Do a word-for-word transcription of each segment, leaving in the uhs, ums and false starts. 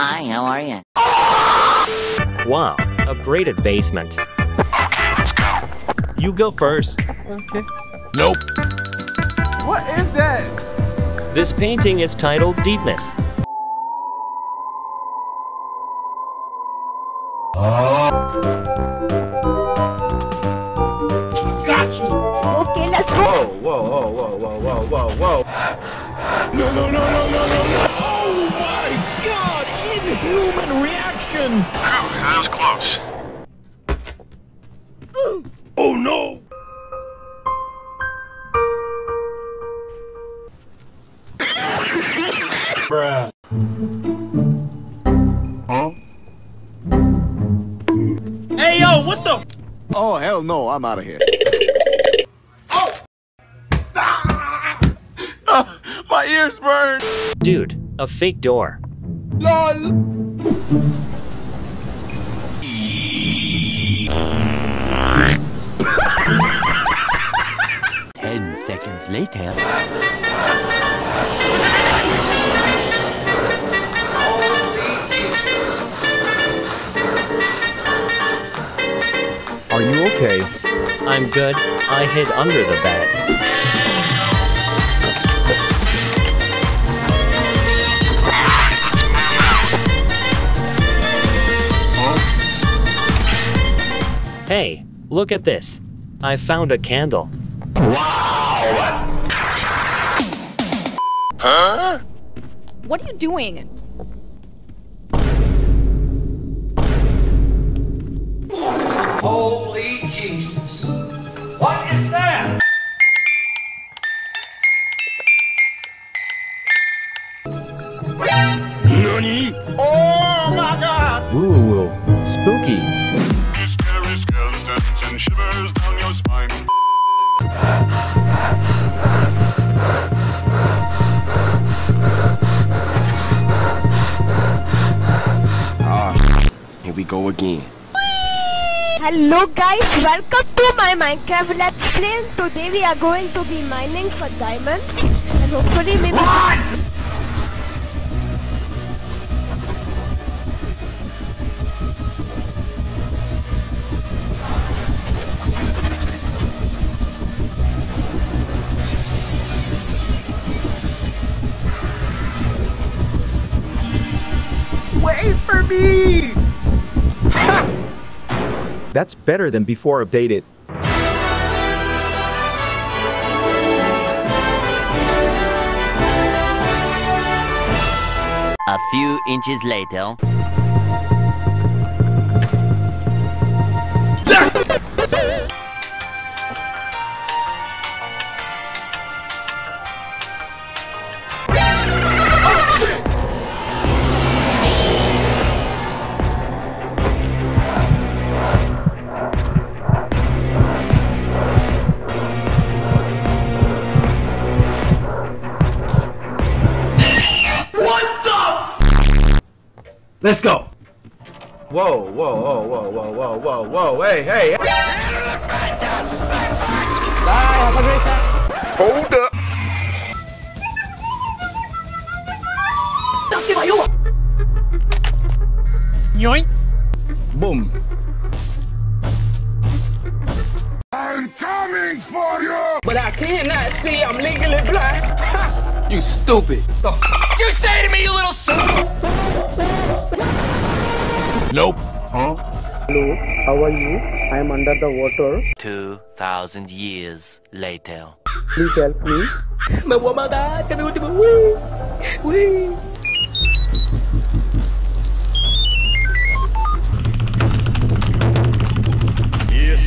Hi, how are you? Wow, upgraded basement. Okay, let's go. You go first. Okay. Nope. What is that? This painting is titled Deepness. Whoa, whoa, whoa, whoa, whoa, whoa, whoa, whoa. No, no, no, no, no, no, no. Oh my God, inhuman reactions. Wow, that was close. Ooh. Oh no. Bruh. Huh? Hey, yo, what the f? Oh, hell no, I'm out of here. My ears burn! Dude, a fake door. LOL! Ten seconds later. Are you okay? I'm good. I hid under the bed. Hey, look at this. I found a candle. Wow! Huh? What are you doing? Holy Jesus. What is that? Nani? Oh my God! Ooh, spooky. And shivers down your spine. Ah, here we go again. Hello guys, welcome to my Minecraft Let's Play. Today we are going to be mining for diamonds and hopefully maybe some. For me! Ha! That's better than before updated. A few inches later. Let's go! Whoa, whoa, whoa, whoa, whoa, whoa, whoa, whoa, hey, hey! Bye, have a great time! Hold up! Yoink! Boom! I'm coming for you! But I cannot see, I'm legally blind! Ha! You stupid! The f*** you say to me, you little s***? Nope. Huh? Hello, how are you? I am under the water. Two thousand years later. Please help me. Yes,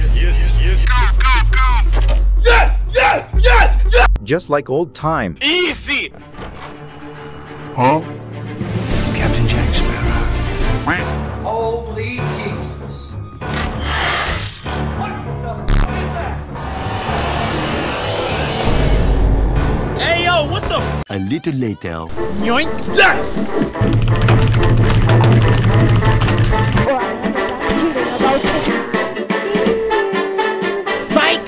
yes, yes. Go, go, go. Yes, yes, yes, yes. Just like old time. Easy. Huh? Captain Jack Sparrow. Holy Jesus. What the f*** is that? Hey yo, what the f***? A little later. Yoink! Yes! Fight!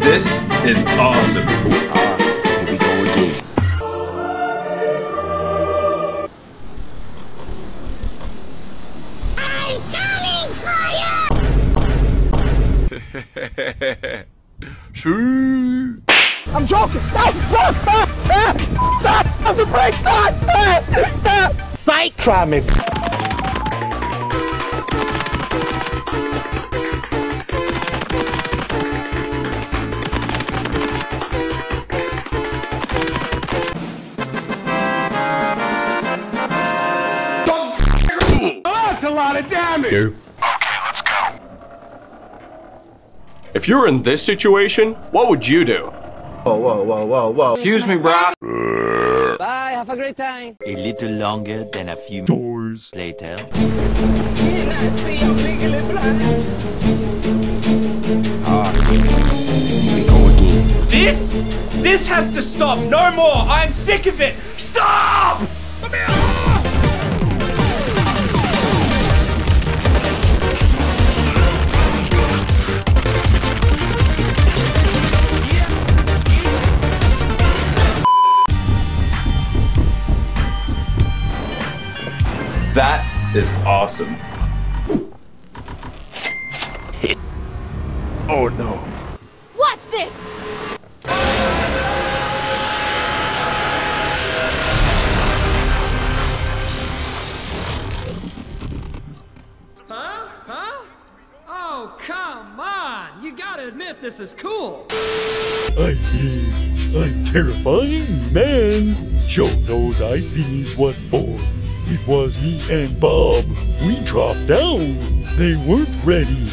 This is awesome. Ah, uh, here we go again. Shoo! I'm joking! Stop! Stop! Stop! Stop! Stop! Stop the brake! Stop! Stop! Stop! Psych! Try me! You. Okay, let's go. If you were in this situation, what would you do? Whoa, whoa, whoa, whoa, whoa. Excuse me, brah. Bye, have a great time. A little longer than a few doors later. Ah. Here we go again. This? This has to stop. No more. I'm sick of it. Stop! Come here. That is awesome. Oh no. Watch this! Huh? Huh? Oh, come on! You gotta admit this is cool! I, uh, I'm terrifying, man! Joe knows I these what for. It was me and Bob. We dropped down. They weren't ready.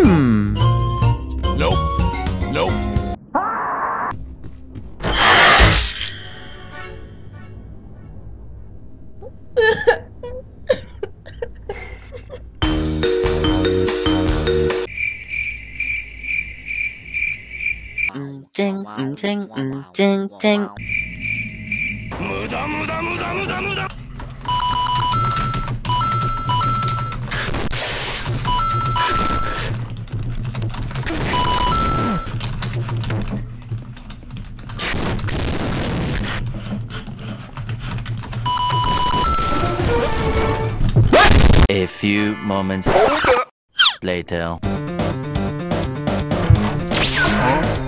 Hmm. Nope. Nope. Ding, mm, ding, mm, ding, ding. Muda, muda, muda, muda, muda. A few moments later.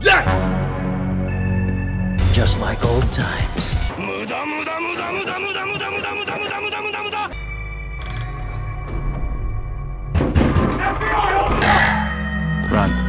Yes! Just like old sometimes. Run.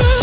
wait!